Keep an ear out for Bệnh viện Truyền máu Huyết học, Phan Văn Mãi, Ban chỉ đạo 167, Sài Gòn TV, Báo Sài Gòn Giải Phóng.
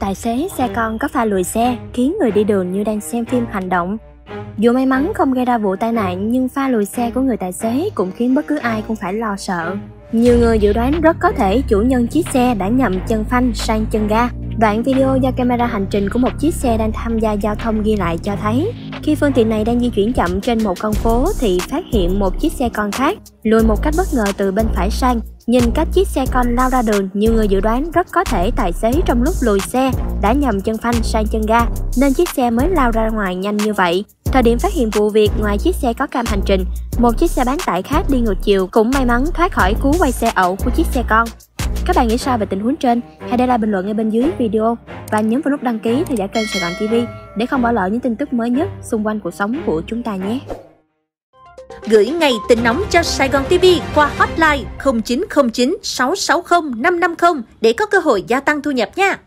Tài xế xe con có pha lùi xe khiến người đi đường như đang xem phim hành động. Dù may mắn không gây ra vụ tai nạn, nhưng pha lùi xe của người tài xế cũng khiến bất cứ ai cũng phải lo sợ. Nhiều người dự đoán rất có thể chủ nhân chiếc xe đã nhầm chân phanh sang chân ga. Đoạn video do camera hành trình của một chiếc xe đang tham gia giao thông ghi lại cho thấy, khi phương tiện này đang di chuyển chậm trên một con phố thì phát hiện một chiếc xe con khác lùi một cách bất ngờ từ bên phải sang. Nhìn cách chiếc xe con lao ra đường, nhiều người dự đoán rất có thể tài xế trong lúc lùi xe đã nhầm chân phanh sang chân ga nên chiếc xe mới lao ra ngoài nhanh như vậy. Thời điểm phát hiện vụ việc, ngoài chiếc xe có cam hành trình, một chiếc xe bán tải khác đi ngược chiều cũng may mắn thoát khỏi cú quay xe ẩu của chiếc xe con. Các bạn nghĩ sao về tình huống trên? Hãy để lại bình luận ngay bên dưới video và nhấn vào nút đăng ký theo dõi kênh Sài Gòn TV để không bỏ lỡ những tin tức mới nhất xung quanh cuộc sống của chúng ta nhé. Gửi ngay tin nóng cho Sài Gòn TV qua hotline 0909 660 550 để có cơ hội gia tăng thu nhập nha.